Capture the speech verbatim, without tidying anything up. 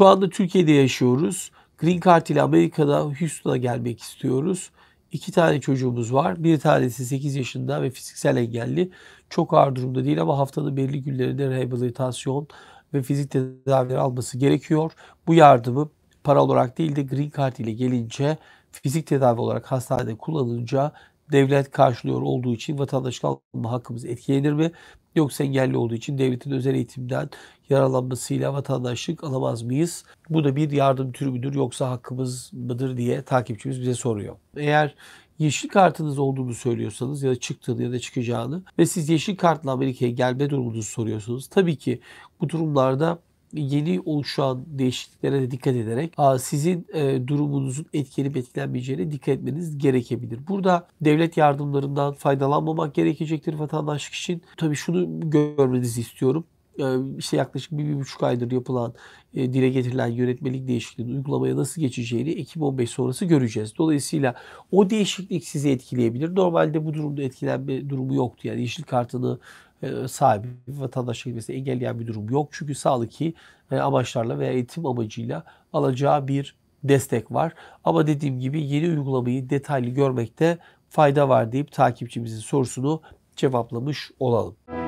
Şu anda Türkiye'de yaşıyoruz. Green Card ile Amerika'da, Houston'a gelmek istiyoruz. İki tane çocuğumuz var. Bir tanesi sekiz yaşında ve fiziksel engelli. Çok ağır durumda değil ama haftanın belli günlerinde rehabilitasyon ve fizik tedavileri alması gerekiyor. Bu yardımı para olarak değil de Green Card ile gelince, fizik tedavi olarak hastanede kullanınca devlet karşılıyor olduğu için vatandaşlık alma hakkımız etkilenir mi? Yoksa engelli olduğu için devletin özel eğitimden yararlanmasıyla vatandaşlık alamaz mıyız? Bu da bir yardım türü müdür yoksa hakkımız mıdır diye takipçimiz bize soruyor. Eğer yeşil kartınız olduğunu söylüyorsanız ya da çıktığını ya da çıkacağını ve siz yeşil kartla Amerika'ya gelme durumunuzu soruyorsunuz. Tabii ki bu durumlarda yeni oluşan değişikliklere de dikkat ederek sizin durumunuzun etkilenip etkilenmeyeceğine dikkat etmeniz gerekebilir. Burada devlet yardımlarından faydalanmamak gerekecektir vatandaşlık için. Tabii şunu görmenizi istiyorum. İşte yaklaşık bir, bir buçuk aydır yapılan, dile getirilen yönetmelik değişikliğinin uygulamaya nasıl geçeceğini Ekim on beş sonrası göreceğiz. Dolayısıyla o değişiklik sizi etkileyebilir. Normalde bu durumda etkilenme durumu yoktu. Yani yeşil kartını sahibi vatandaşlık gibi engelleyen bir durum yok. Çünkü sağlıki amaçlarla veya eğitim amacıyla alacağı bir destek var. Ama dediğim gibi yeni uygulamayı detaylı görmekte fayda var deyip takipçimizin sorusunu cevaplamış olalım.